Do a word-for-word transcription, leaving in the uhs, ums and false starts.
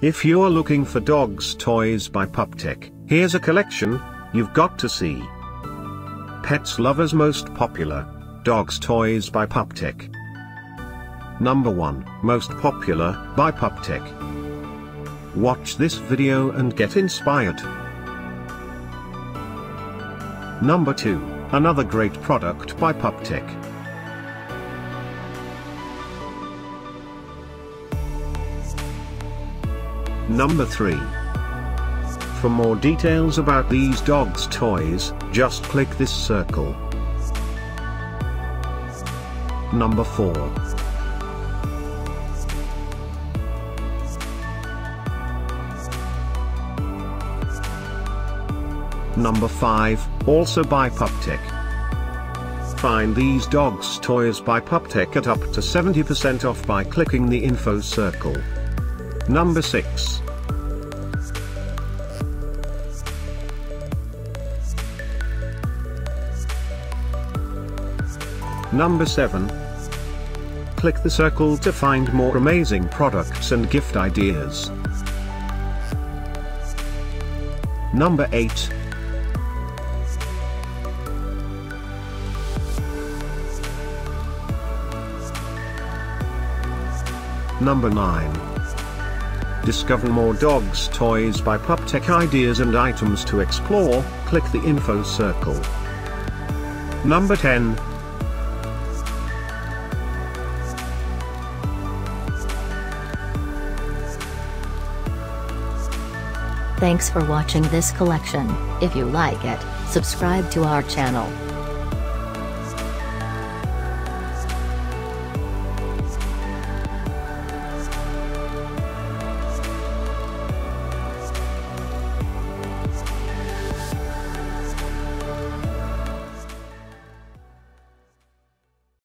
If you're looking for dogs toys by PupTeck, here's a collection you've got to see. Pets lovers most popular dogs toys by PupTeck. Number one, most popular by PupTeck. Watch this video and get inspired. Number two, another great product by PupTeck. Number three. For more details about these dogs' toys, just click this circle. Number four. Number five, also by PupTeck. Find these dogs' toys by PupTeck at up to seventy percent off by clicking the info circle. Number six. Number seven. Click the circle to find more amazing products and gift ideas. Number eight. Number nine. Discover more dogs toys by PupTeck ideas and items to explore, click the info circle. Number ten. Thanks for watching this collection. If you like it, subscribe to our channel.